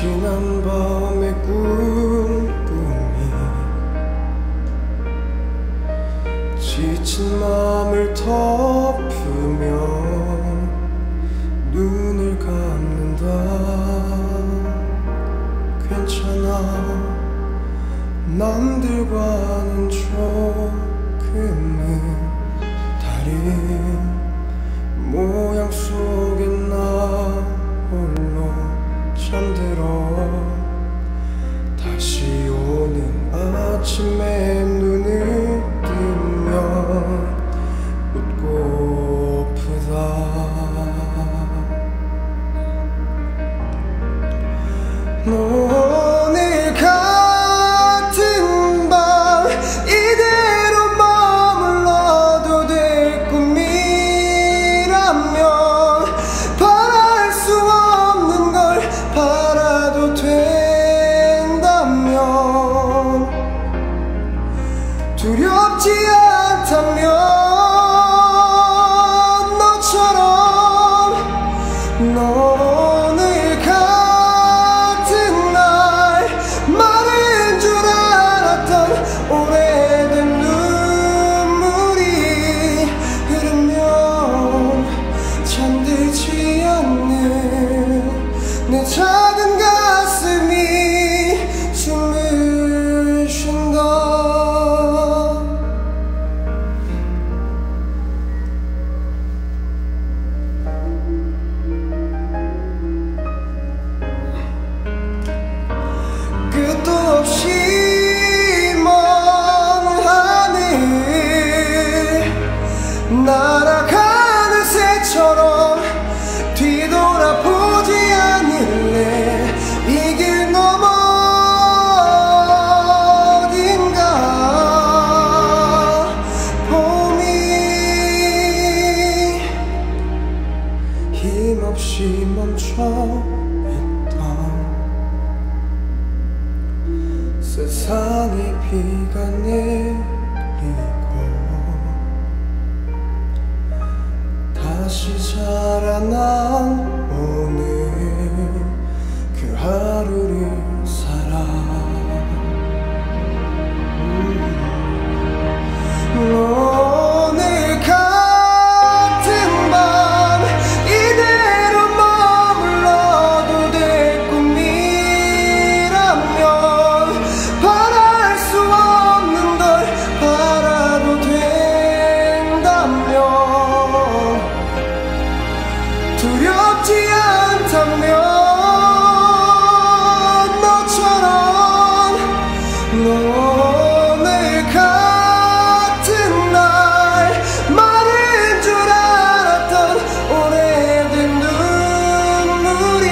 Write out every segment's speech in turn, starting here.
지난 밤의 꿈이 지친 맘을 덮으며 눈을 감는다. 괜찮아, 남들과는 조금은 다른 모양 속에 나 홀로 잠들어. 다시 오는 아침에 눈을 뜨면 웃고프다. 오늘 같은 밤 이대로 머물러도 될 꿈이라면 바랄 수 없는 걸 바라도 된다면 두렵지 않다면 너처럼 오늘 같은 날 마른 줄 알았던 오래된 눈물이 흐르면 잠들지 않는 내 작은 가슴이 숨을 쉰다. 끝도 없이 먼 하늘 날아가는 새처럼 뒤돌아보지 않을래. 이 길 넘어 어딘가 봄이 힘없이 멈춰있다. 세상에 비가 내리고 다시 자라난 오늘 그 하루를 살아. 오늘 같은 밤 이대로 머물러도 될 꿈이라면 바랄 수 없는 걸 바라도 된다면 두렵지 않다면 너처럼 오늘 같은 날 마른 줄 알았던 오래된 눈물이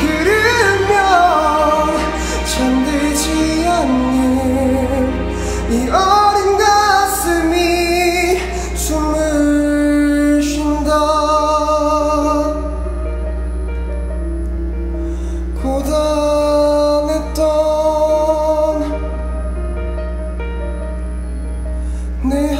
흐르면 잠들지 않는 이 어린 가슴이 숨을 쉰다. 고단했던 내